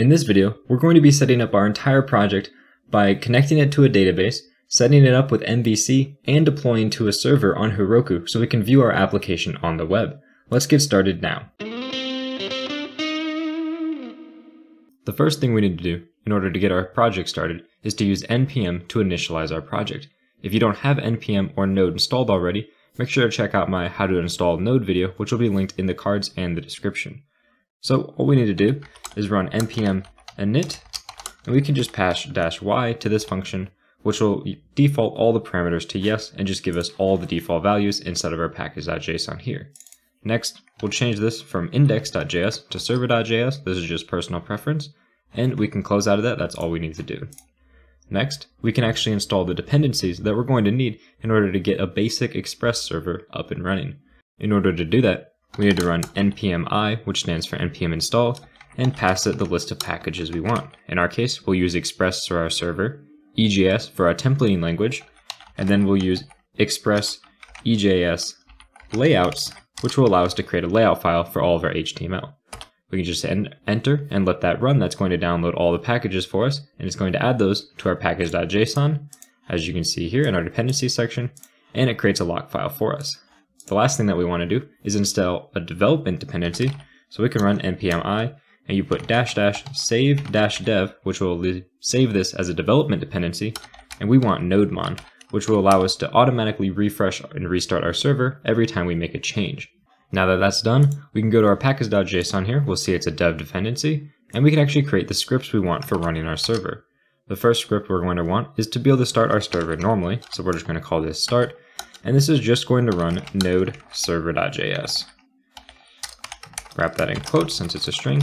In this video, we're going to be setting up our entire project by connecting it to a database, setting it up with MVC, and deploying to a server on Heroku so we can view our application on the web. Let's get started now. The first thing we need to do in order to get our project started is to use npm to initialize our project. If you don't have npm or Node installed already, make sure to check out my how to install Node video, which will be linked in the cards and the description. So all we need to do is run npm init, and we can just pass -y to this function, which will default all the parameters to yes and just give us all the default values inside of our package.json here. Next, we'll change this from index.js to server.js. This is just personal preference, and we can close out of that. That's all we need to do. Next, we can actually install the dependencies that we're going to need in order to get a basic Express server up and running. In order to do that, we need to run npm I, which stands for npm install, and pass it the list of packages we want. In our case, we'll use Express for our server, EJS for our templating language, and then we'll use Express EJS layouts, which will allow us to create a layout file for all of our HTML. We can just enter and let that run. That's going to download all the packages for us, and it's going to add those to our package.json, as you can see here in our dependencies section, and it creates a lock file for us. The last thing that we want to do is install a development dependency, so we can run npm I, and you put --save-dev, which will save this as a development dependency, and we want nodemon, which will allow us to automatically refresh and restart our server every time we make a change. Now that that's done, we can go to our package.json here. We'll see it's a dev dependency, and we can actually create the scripts we want for running our server. The first script we're going to want is to be able to start our server normally, so we're just going to call this start, and this is just going to run node server.js. Wrap that in quotes since it's a string,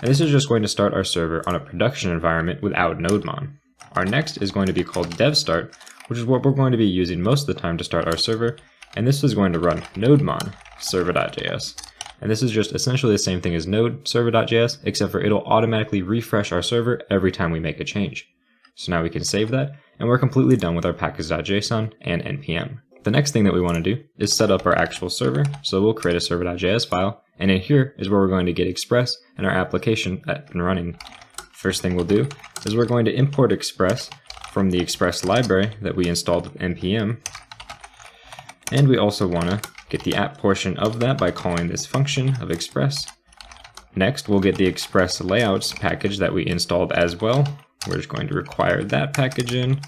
and this is just going to start our server on a production environment without nodemon. Our next is going to be called dev start, which is what we're going to be using most of the time to start our server, and this is going to run nodemon server.js. And this is just essentially the same thing as node server.js, except for it'll automatically refresh our server every time we make a change. So now we can save that, and we're completely done with our package.json and npm. The next thing that we want to do is set up our actual server. So we'll create a server.js file, and in here is where we're going to get Express and our application up and running. First thing we'll do is we're going to import Express from the Express library that we installed with npm, and we also want to get the app portion of that by calling this function of Express. Next, we'll get the Express layouts package that we installed as well. We're just going to require that package in.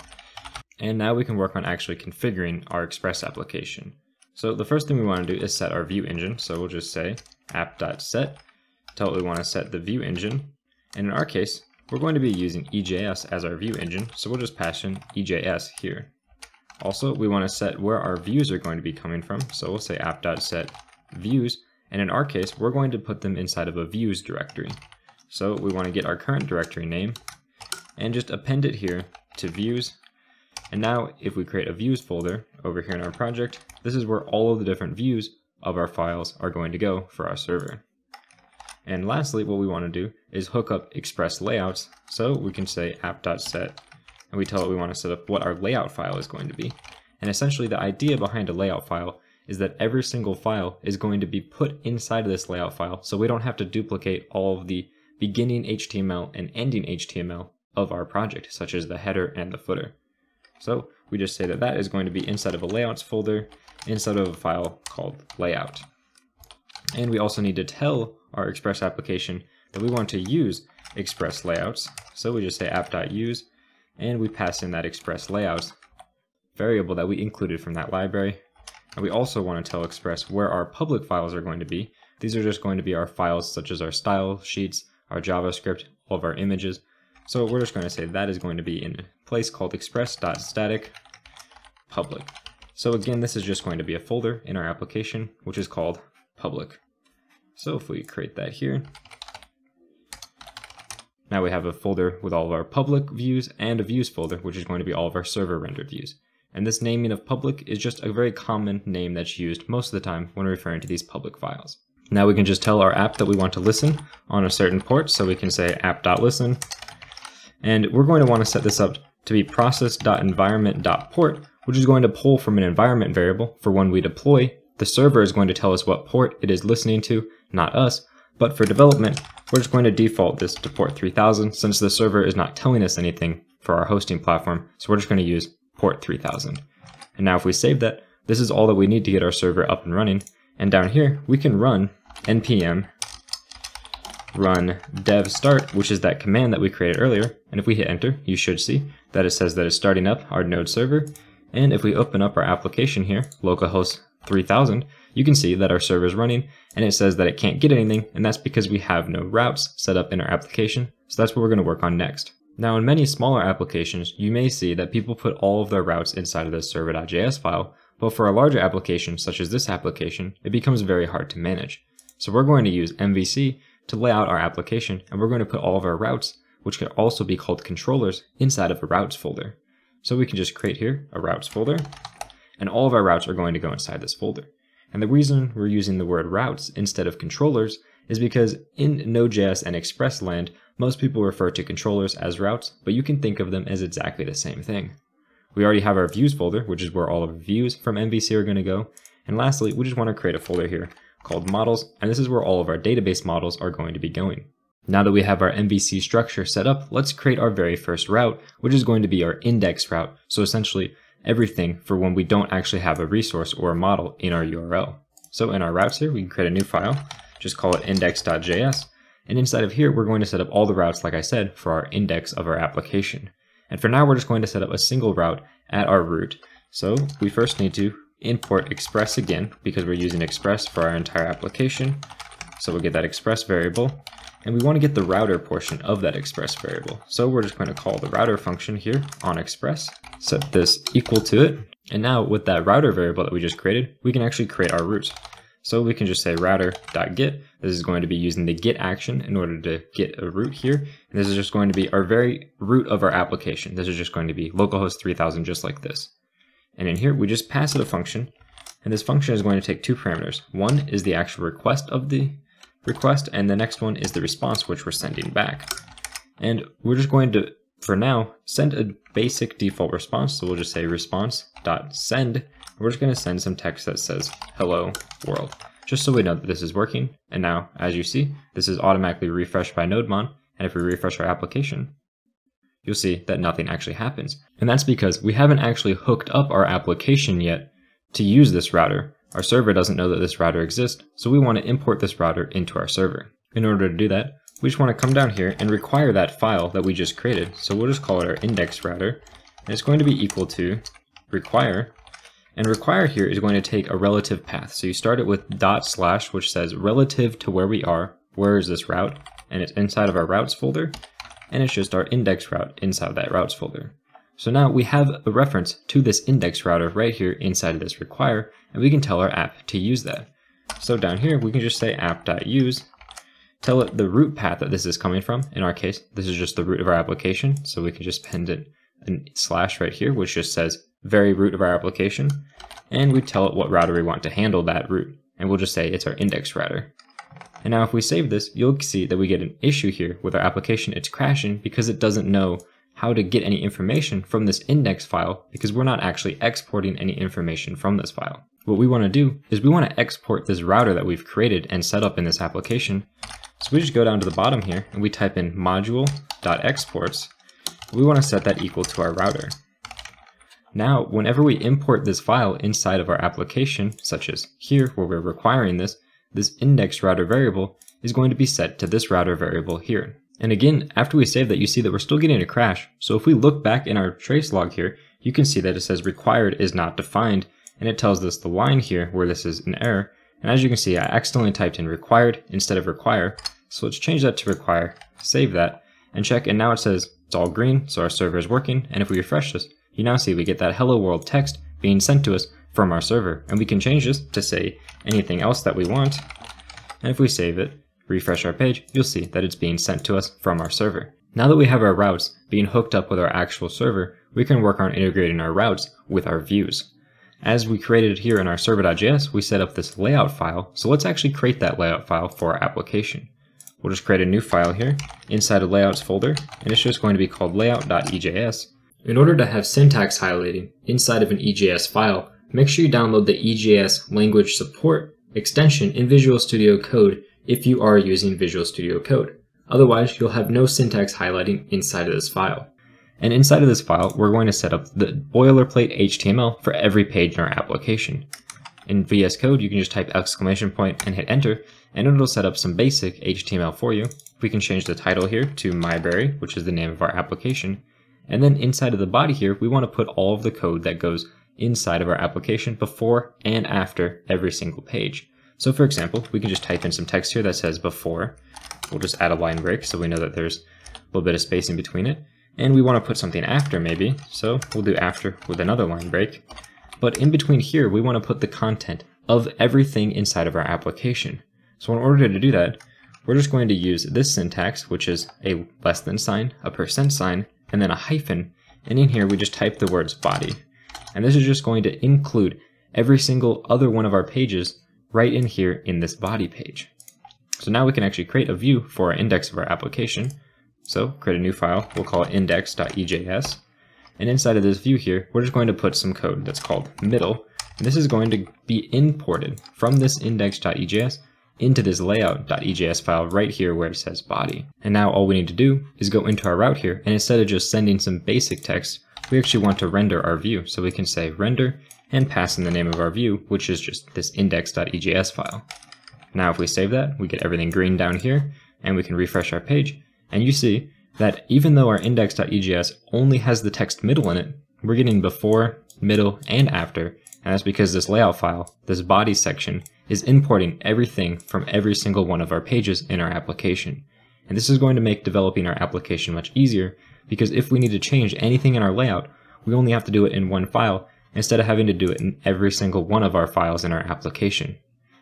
And now we can work on actually configuring our Express application. So the first thing we want to do is set our view engine. So we'll just say app.set, tell it we want to set the view engine. And in our case, we're going to be using EJS as our view engine. So we'll just pass in EJS here. Also, we want to set where our views are going to be coming from. So we'll say app.set views. And in our case, we're going to put them inside of a views directory. So we want to get our current directory name and just append it here to views. And now if we create a views folder over here in our project, this is where all of the different views of our files are going to go for our server. And lastly, what we want to do is hook up Express layouts. So we can say app.set, and we tell it we want to set up what our layout file is going to be. And essentially the idea behind a layout file is that every single file is going to be put inside of this layout file, so we don't have to duplicate all of the beginning HTML and ending HTML of our project, such as the header and the footer. So we just say that that is going to be inside of a layouts folder, inside of a file called layout. And we also need to tell our Express application that we want to use Express layouts. So we just say app.use, and we pass in that Express layouts variable that we included from that library. And we also want to tell Express where our public files are going to be. These are just going to be our files such as our style sheets, our JavaScript, all of our images. So we're just going to say that is going to be in a place called express.static public. So again, this is just going to be a folder in our application, which is called public. So if we create that here, now we have a folder with all of our public views and a views folder, which is going to be all of our server rendered views. And this naming of public is just a very common name that's used most of the time when referring to these public files. Now we can just tell our app that we want to listen on a certain port. So we can say app.listen. And we're going to want to set this up to be process.environment.port, which is going to pull from an environment variable for when we deploy. The server is going to tell us what port it is listening to, not us, But for development, we're just going to default this to port 3000 since the server is not telling us anything for our hosting platform. So we're just going to use port 3000. And now if we save that, this is all that we need to get our server up and running. And down here, we can run npm run dev start, which is that command that we created earlier. And if we hit enter, you should see that it says that it's starting up our node server. And if we open up our application here, localhost 3000, you can see that our server is running and it says that it can't get anything. And that's because we have no routes set up in our application. So that's what we're going to work on next. Now in many smaller applications, you may see that people put all of their routes inside of this server.js file. But for a larger application, such as this application, it becomes very hard to manage. So we're going to use MVC to lay out our application, and we're going to put all of our routes, which could also be called controllers, inside of a routes folder. So we can just create here a routes folder, and all of our routes are going to go inside this folder. And the reason we're using the word routes instead of controllers is because in Node.js and Express land, most people refer to controllers as routes, but you can think of them as exactly the same thing. We already have our views folder, which is where all of our views from MVC are going to go. And lastly, we just want to create a folder here called models, and this is where all of our database models are going to be going. Now that we have our MVC structure set up, let's create our very first route, which is going to be our index route. So essentially everything for when we don't actually have a resource or a model in our URL. So in our routes here, we can create a new file, just call it index.js. And inside of here, we're going to set up all the routes, like I said, for our index of our application. And for now, we're just going to set up a single route at our root. So we first need to import Express again, because we're using Express for our entire application. So we'll get that Express variable, and we want to get the router portion of that Express variable. So we're just going to call the router function here on Express, set this equal to it. And now with that router variable that we just created, we can actually create our routes. So we can just say router.get. This is going to be using the get action in order to get a route here. And this is just going to be our very root of our application. This is just going to be localhost 3000, just like this. And in here, we just pass it a function. And this function is going to take two parameters. One is the actual request of the request, and the next one is the response, which we're sending back. And we're just going to, for now, send a basic default response. So we'll just say response.send. We're just going to send some text that says hello world, just so we know that this is working. And now, as you see, this is automatically refreshed by NodeMon. And if we refresh our application, you'll see that nothing actually happens. And that's because we haven't actually hooked up our application yet to use this router. Our server doesn't know that this router exists, so we want to import this router into our server. In order to do that, we just want to come down here and require that file that we just created. So we'll just call it our index router, and it's going to be equal to require. And require here is going to take a relative path. So you start it with /, which says relative to where we are, where is this route? And it's inside of our routes folder, and it's just our index route inside of that routes folder. So now we have a reference to this index router right here inside of this require, and we can tell our app to use that. So down here, we can just say app.use, tell it the root path that this is coming from. In our case, this is just the root of our application. So we can just append it in / right here, which just says very root of our application. And we tell it what router we want to handle that root. And we'll just say it's our index router. And now if we save this, you'll see that we get an issue here with our application. It's crashing because it doesn't know how to get any information from this index file, because we're not actually exporting any information from this file. What we want to do is we want to export this router that we've created and set up in this application. So we just go down to the bottom here and we type in module.exports. We want to set that equal to our router. Now, whenever we import this file inside of our application, such as here where we're requiring this index router variable is going to be set to this router variable here. And again, after we save that, you see that we're still getting a crash. So if we look back in our trace log here, you can see that it says required is not defined. And it tells us the line here where this is an error. And as you can see, I accidentally typed in required instead of require. So let's change that to require, save that, and check. And now it says it's all green, so our server is working. And if we refresh this, you now see we get that hello world text being sent to us from our server. And we can change this to say anything else that we want. And if we save it, refresh our page, you'll see that it's being sent to us from our server. Now that we have our routes being hooked up with our actual server, we can work on integrating our routes with our views. As we created here in our server.js, we set up this layout file. So let's actually create that layout file for our application. We'll just create a new file here inside a layouts folder, and it's just going to be called layout.ejs. In order to have syntax highlighting inside of an EJS file, make sure you download the EJS language support extension in Visual Studio Code if you are using Visual Studio Code. Otherwise, you'll have no syntax highlighting inside of this file. And inside of this file, we're going to set up the boilerplate HTML for every page in our application. In VS Code, you can just type exclamation point and hit enter, and it'll set up some basic HTML for you. We can change the title here to Mybrary, which is the name of our application. And then inside of the body here, we want to put all of the code that goes inside of our application before and after every single page. So for example, we can just type in some text here that says before. We'll just add a line break so we know that there's a little bit of space in between it. And we want to put something after maybe, so we'll do after with another line break. But in between here, we want to put the content of everything inside of our application. So in order to do that, we're just going to use this syntax, which is a less than sign, a %, and then a hyphen. And in here, we just type the words body. And this is just going to include every single other one of our pages right in here in this body page. So now we can actually create a view for our index of our application. So create a new file, we'll call it index.ejs. And inside of this view here, we're just going to put some code that's called middle. And this is going to be imported from this index.ejs into this layout.ejs file right here where it says body. And now all we need to do is go into our route here, and instead of just sending some basic text, we actually want to render our view. So we can say render and pass in the name of our view, which is just this index.ejs file. Now if we save that, we get everything green down here, and we can refresh our page. And you see that even though our index.ejs only has the text middle in it, we're getting before, middle, and after. And that's because this layout file, this body section, is importing everything from every single one of our pages in our application. And this is going to make developing our application much easier, because if we need to change anything in our layout, we only have to do it in one file instead of having to do it in every single one of our files in our application.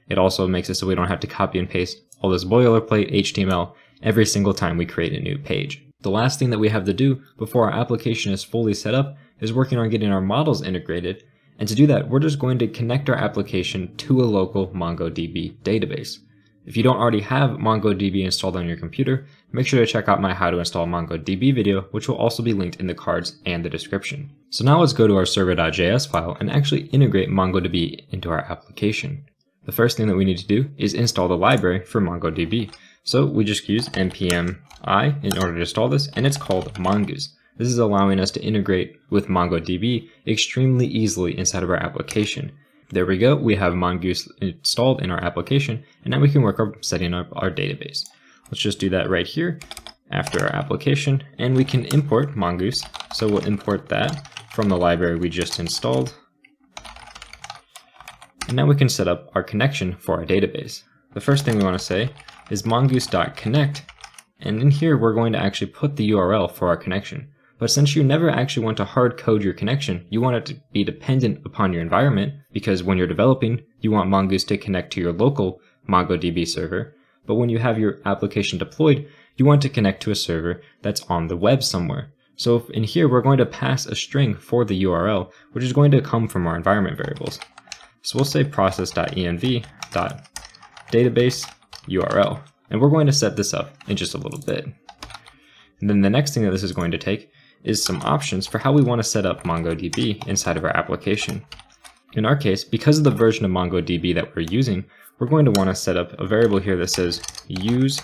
It also makes it so we don't have to copy and paste all this boilerplate HTML every single time we create a new page. The last thing that we have to do before our application is fully set up is working on getting our models integrated. And to do that, we're just going to connect our application to a local MongoDB database. If you don't already have MongoDB installed on your computer, make sure to check out my How to Install MongoDB video, which will also be linked in the cards and the description. So now let's go to our server.js file and actually integrate MongoDB into our application. The first thing that we need to do is install the library for MongoDB. So we just use npm I in order to install this, and it's called Mongoose. This is allowing us to integrate with MongoDB extremely easily inside of our application. There we go, we have Mongoose installed in our application, and now we can work on setting up our database. Let's just do that right here after our application, and we can import Mongoose. So we'll import that from the library we just installed. And now we can set up our connection for our database. The first thing we want to say is mongoose.connect, and in here we're going to actually put the URL for our connection. But since you never actually want to hard code your connection, you want it to be dependent upon your environment, because when you're developing, you want Mongoose to connect to your local MongoDB server. But when you have your application deployed, you want to connect to a server that's on the web somewhere. So in here, we're going to pass a string for the URL, which is going to come from our environment variables. So we'll say process.env.database.url, and we're going to set this up in just a little bit. And then the next thing that this is going to take is some options for how we want to set up MongoDB inside of our application. In our case, because of the version of MongoDB that we're using, we're going to want to set up a variable here that says use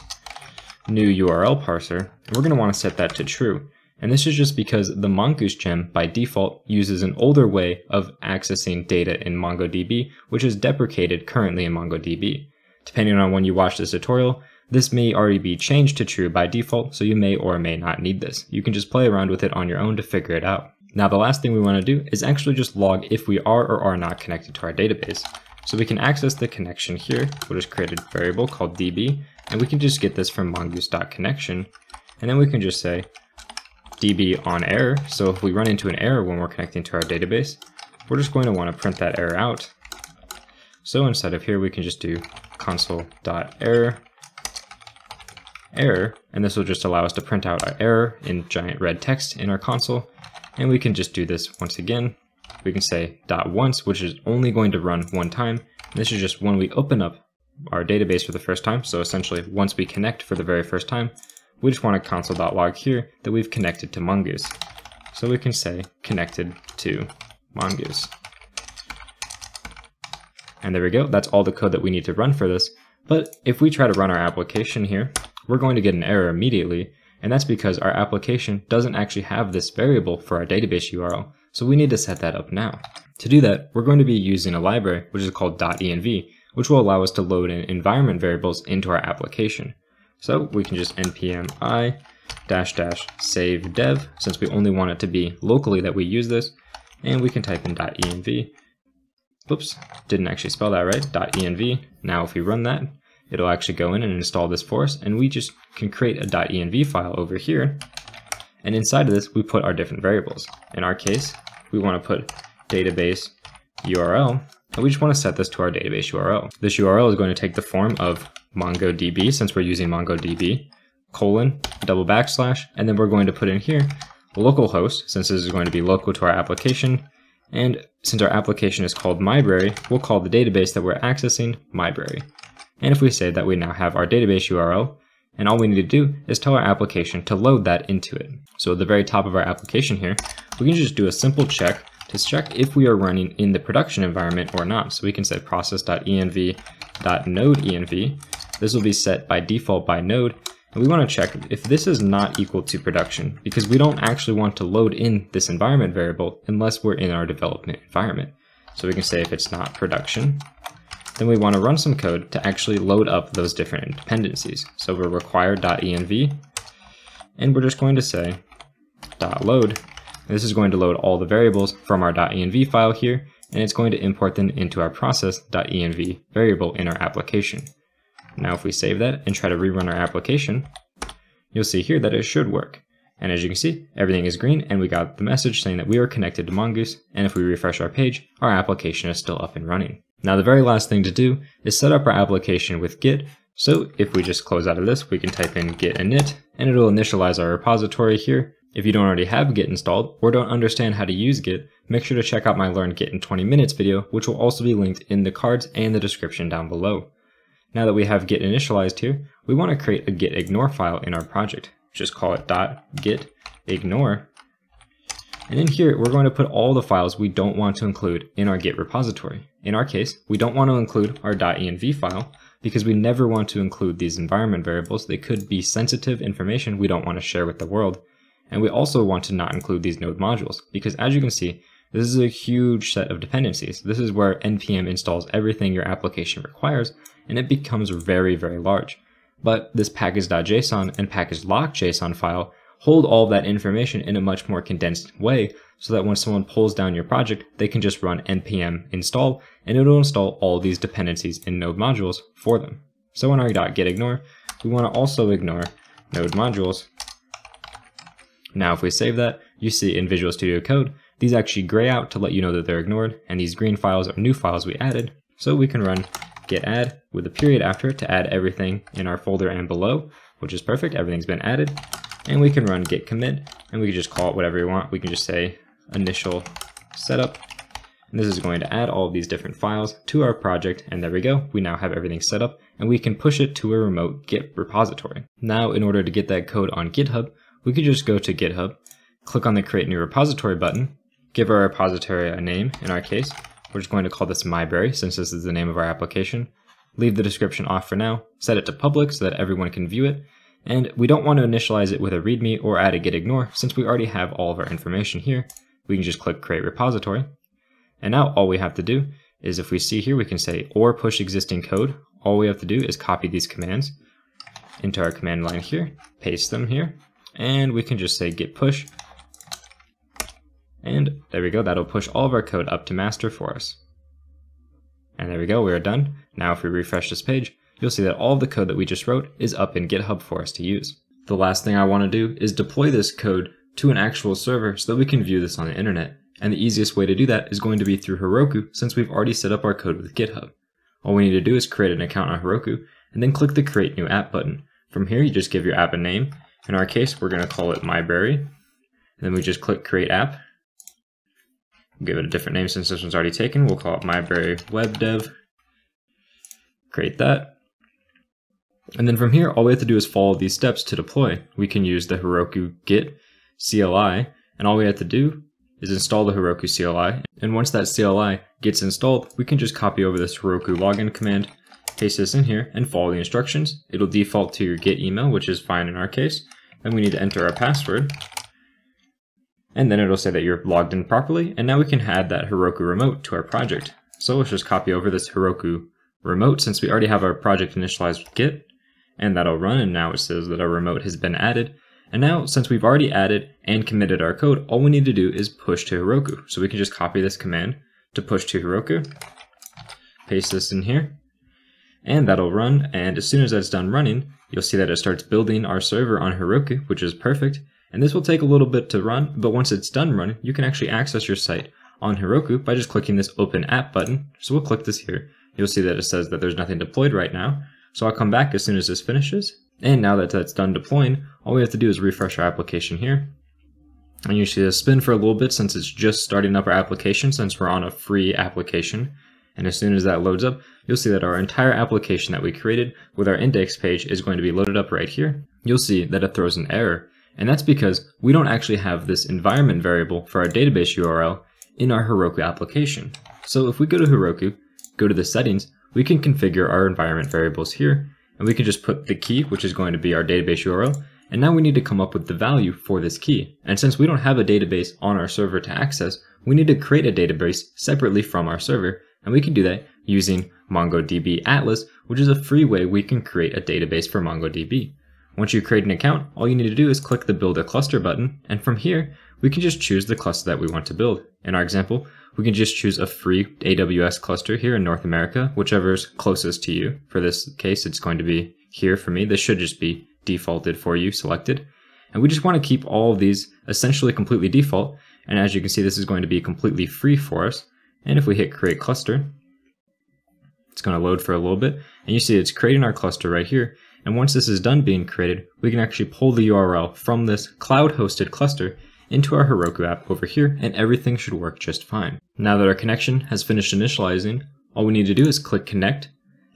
new URL parser, and we're going to want to set that to true. And this is just because the Mongoose gem by default uses an older way of accessing data in MongoDB, which is deprecated currently in MongoDB. Depending on when you watch this tutorial, this may already be changed to true by default, so you may or may not need this. You can just play around with it on your own to figure it out. Now the last thing we want to do is actually just log if we are or are not connected to our database. So we can access the connection here. We'll just create a variable called db, and we can just get this from mongoose.connection, and then we can just say db on error. So if we run into an error when we're connecting to our database, we're just going to want to print that error out. So instead of here, we can just do console.error, error, and this will just allow us to print out our error in giant red text in our console. And we can just do this once again. We can say .once, which is only going to run one time. And this is just when we open up our database for the first time. So essentially, once we connect for the very first time, we just want a console.log here that we've connected to Mongoose. So we can say connected to Mongoose. And there we go. That's all the code that we need to run for this. But if we try to run our application here, we're going to get an error immediately, and that's because our application doesn't actually have this variable for our database URL, so we need to set that up now. To do that, we're going to be using a library, which is called .env, which will allow us to load in environment variables into our application. So we can just npm I --save dev, since we only want it to be locally that we use this, and we can type in .env. Oops, didn't actually spell that right, .env. Now if we run that, it'll actually go in and install this for us, and we just can create a .env file over here, and inside of this we put our different variables. In our case, we want to put database URL, and we just want to set this to our database URL. This URL is going to take the form of MongoDB, since we're using MongoDB, colon, double backslash, and then we're going to put in here localhost, since this is going to be local to our application, and since our application is called Mybrary, we'll call the database that we're accessing Mybrary. And if we say that, we now have our database URL, and all we need to do is tell our application to load that into it. So at the very top of our application here, we can just do a simple check to check if we are running in the production environment or not. So we can set process.env.node.env. This will be set by default by node, and we want to check if this is not equal to production, because we don't actually want to load in this environment variable unless we're in our development environment. So we can say if it's not production, then we want to run some code to actually load up those different dependencies. So we're require.env, and we're just going to say .load. This is going to load all the variables from our .env file here, and it's going to import them into our process.env variable in our application. Now if we save that and try to rerun our application, you'll see here that it should work. And as you can see, everything is green, and we got the message saying that we are connected to Mongoose, and if we refresh our page, our application is still up and running. Now the very last thing to do is set up our application with Git. So if we just close out of this, we can type in git init, and it'll initialize our repository here. If you don't already have Git installed or don't understand how to use Git, make sure to check out my Learn Git in 20 Minutes video, which will also be linked in the cards and the description down below. Now that we have Git initialized here, we want to create a git ignore file in our project. Just call it .git ignore. And in here, we're going to put all the files we don't want to include in our Git repository. In our case, we don't want to include our .env file because we never want to include these environment variables. They could be sensitive information we don't want to share with the world. And we also want to not include these node modules because, as you can see, this is a huge set of dependencies. This is where npm installs everything your application requires, and it becomes very, very large. But this package.json and package.lock.json file hold all that information in a much more condensed way, so that when someone pulls down your project, they can just run npm install, and it'll install all these dependencies and node modules for them. So in our .git ignore, we want to also ignore node modules. Now if we save that, you see in Visual Studio Code, these actually gray out to let you know that they're ignored, and these green files are new files we added. So we can run git add with a period after to add everything in our folder and below, which is perfect, everything's been added. And we can run git commit, and we can just call it whatever we want. We can just say initial setup, and this is going to add all of these different files to our project, and there we go. We now have everything set up, and we can push it to a remote Git repository. Now, in order to get that code on GitHub, we could just go to GitHub, click on the create new repository button, give our repository a name. In our case, we're just going to call this Mybrary, since this is the name of our application. Leave the description off for now, set it to public so that everyone can view it. And we don't want to initialize it with a README or add a git ignore, since we already have all of our information here. We can just click create repository. And now all we have to do is, if we see here, we can say or push existing code. All we have to do is copy these commands into our command line here, paste them here, and we can just say git push. And there we go, that'll push all of our code up to master for us. And there we go, we are done. Now if we refresh this page, you'll see that all the code that we just wrote is up in GitHub for us to use. The last thing I want to do is deploy this code to an actual server so that we can view this on the internet. And the easiest way to do that is going to be through Heroku, since we've already set up our code with GitHub. All we need to do is create an account on Heroku and then click the create new app button. From here, you just give your app a name. In our case, we're going to call it Mybrary. And then we just click create app. We'll give it a different name since this one's already taken. We'll call it Mybrary Web Dev. Create that. And then from here, all we have to do is follow these steps to deploy. We can use the Heroku Git CLI, and all we have to do is install the Heroku CLI. And once that CLI gets installed, we can just copy over this Heroku login command paste this in here and follow the instructions. It'll default to your Git email, which is fine in our case. Then we need to enter our password. And then it'll say that you're logged in properly. And now we can add that Heroku remote to our project. So let's just copy over this Heroku remote since we already have our project initialized with Git. And that'll run, and now it says that our remote has been added. And now, since we've already added and committed our code, all we need to do is push to Heroku. So we can just copy this command to push to Heroku, paste this in here, and that'll run. And as soon as that's done running, you'll see that it starts building our server on Heroku, which is perfect. And this will take a little bit to run, but once it's done running, you can actually access your site on Heroku by just clicking this Open App button. So we'll click this here. You'll see that it says that there's nothing deployed right now. So I'll come back as soon as this finishes. And now that that's done deploying, all we have to do is refresh our application here. And you see this spin for a little bit since it's just starting up our application since we're on a free application. And as soon as that loads up, you'll see that our entire application that we created with our index page is going to be loaded up right here. You'll see that it throws an error. And that's because we don't actually have this environment variable for our database URL in our Heroku application. So if we go to Heroku, go to the settings, we can configure our environment variables here, and we can just put the key, which is going to be our database URL. And now we need to come up with the value for this key. And since we don't have a database on our server to access, we need to create a database separately from our server. And we can do that using MongoDB Atlas, which is a free way we can create a database for MongoDB. Once you create an account, all you need to do is click the Build a Cluster button. And from here, we can just choose the cluster that we want to build. In our example, we can just choose a free AWS cluster here in North America, whichever is closest to you. For this case, it's going to be here for me. This should just be defaulted for you, selected. And we just want to keep all of these essentially completely default. And as you can see, this is going to be completely free for us. And if we hit Create Cluster, it's going to load for a little bit. And you see it's creating our cluster right here. And once this is done being created, we can actually pull the URL from this cloud-hosted cluster into our Heroku app over here, and everything should work just fine. Now that our connection has finished initializing, all we need to do is click Connect,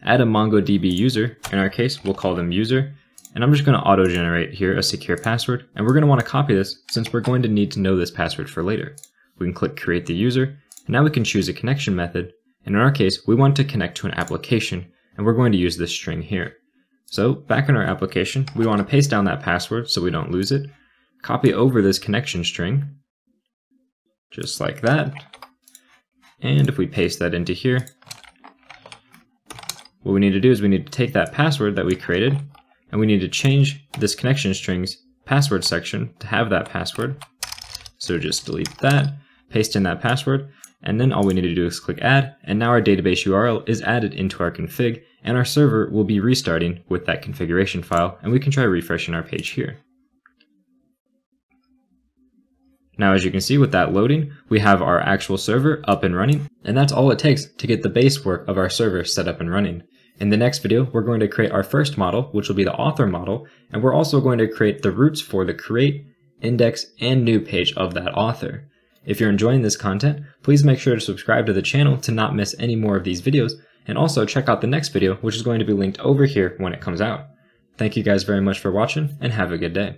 add a MongoDB user. In our case, we'll call them user, and I'm just going to auto-generate here a secure password, and we're going to want to copy this since we're going to need to know this password for later. We can click Create the User, and now we can choose a connection method, and in our case, we want to connect to an application, and we're going to use this string here. So back in our application, we want to paste down that password so we don't lose it, copy over this connection string, just like that. And if we paste that into here, what we need to do is we need to take that password that we created, and we need to change this connection string's password section to have that password. So just delete that, paste in that password, and then all we need to do is click Add, and now our database URL is added into our config, and our server will be restarting with that configuration file, and we can try refreshing our page here. Now, as you can see with that loading, we have our actual server up and running, and that's all it takes to get the base work of our server set up and running. In the next video, we're going to create our first model, which will be the author model, and we're also going to create the roots for the create, index, and new page of that author. If you're enjoying this content, please make sure to subscribe to the channel to not miss any more of these videos, and also check out the next video, which is going to be linked over here when it comes out. Thank you guys very much for watching, and have a good day.